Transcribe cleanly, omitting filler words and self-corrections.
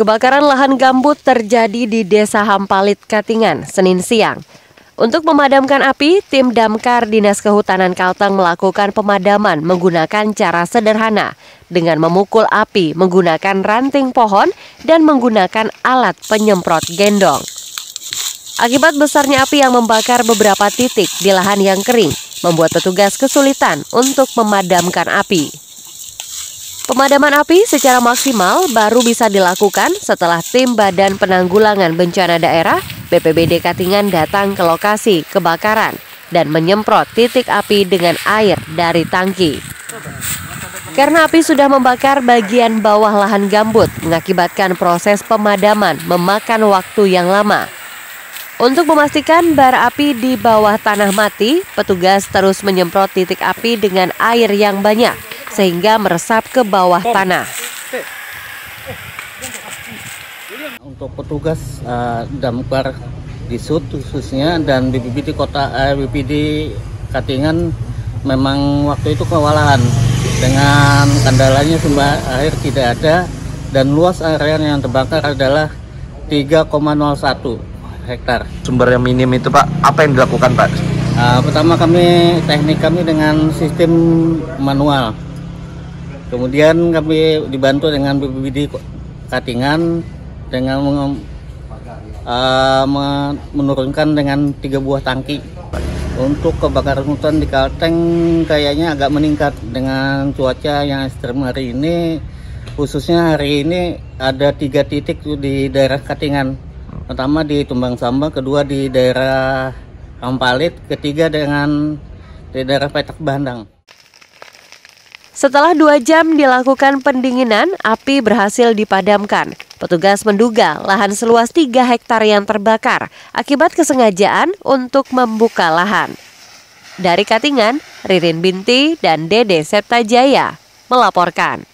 Kebakaran lahan gambut terjadi di Desa Hampalit, Katingan, Senin siang. Untuk memadamkan api, tim Damkar Dinas Kehutanan Kalteng melakukan pemadaman menggunakan cara sederhana dengan memukul api menggunakan ranting pohon dan menggunakan alat penyemprot gendong. Akibat besarnya api yang membakar beberapa titik di lahan yang kering, membuat petugas kesulitan untuk memadamkan api. Pemadaman api secara maksimal baru bisa dilakukan setelah tim Badan Penanggulangan Bencana Daerah BPBD Katingan datang ke lokasi kebakaran dan menyemprot titik api dengan air dari tangki. Karena api sudah membakar bagian bawah lahan gambut, mengakibatkan proses pemadaman memakan waktu yang lama. Untuk memastikan bara api di bawah tanah mati, petugas terus menyemprot titik api dengan air yang banyak sehingga meresap ke bawah tanah. Untuk petugas Damkar di Sud khususnya dan BPBD Katingan memang waktu itu kewalahan dengan kendalanya sumber air tidak ada dan luas area yang terbakar adalah 3,01 hektar. Sumber yang minim itu Pak, apa yang dilakukan Pak? Pertama teknik kami dengan sistem manual. Kemudian kami dibantu dengan BPBD Katingan dengan menurunkan dengan 3 buah tangki. Untuk kebakaran hutan di Kalteng kayaknya agak meningkat dengan cuaca yang ekstrem hari ini. Khususnya hari ini ada 3 titik di daerah Katingan. Pertama di Tumbang Samba, kedua di daerah Hampalit, ketiga dengan di daerah Petak Bandang. Setelah 2 jam dilakukan pendinginan, api berhasil dipadamkan. Petugas menduga lahan seluas 3 hektar yang terbakar akibat kesengajaan untuk membuka lahan. Dari Katingan, Ririn Binti dan Dede Sertajaya melaporkan.